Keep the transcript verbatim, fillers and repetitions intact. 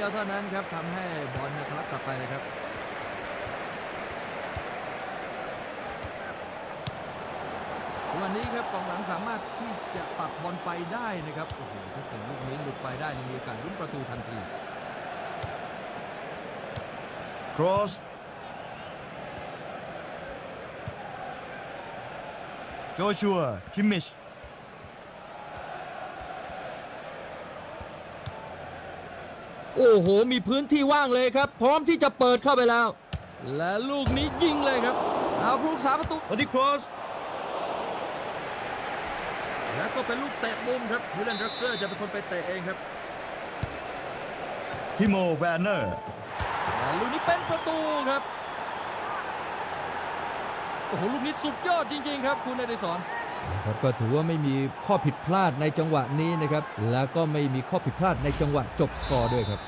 เดียวเท่านั้นครับทำให้บอลทะลักกลับไปเลยครับวันนี้ครับกองหลังสามารถที่จะตัดบอลไปได้นะครับโอ้โหถ้าเกิดลูกนี้หลุดไปได้มีโอกาสลุ้นประตูทันทีครอสโจชัวคิมมิชโอ้โหมีพื้นที่ว่างเลยครับพร้อมที่จะเปิดเข้าไปแล้วและลูกนี้ยิงเลยครับเอาลูกสามประตูอดิครอสแล้วก็เป็นลูกเตะมุมครับยูเลนดรักเซอร์จะเป็นคนไปเตะเองครับทิโมแวนเนอร์ลูกนี้เป็นประตูครับโอ้โหลูกนี้สุดยอดจริงๆครับคุณนฤศรครับก็ถือว่าไม่มีข้อผิดพลาดในจังหวะนี้นะครับแล้วก็ไม่มีข้อผิดพลาดในจังหวะจบสกอร์ด้วยครับ